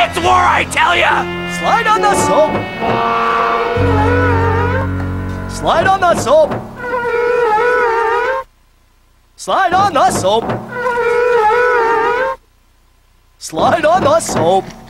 It's war, I tell ya! Slide on the soap! Slide on the soap! Slide on the soap! Slide on the soap!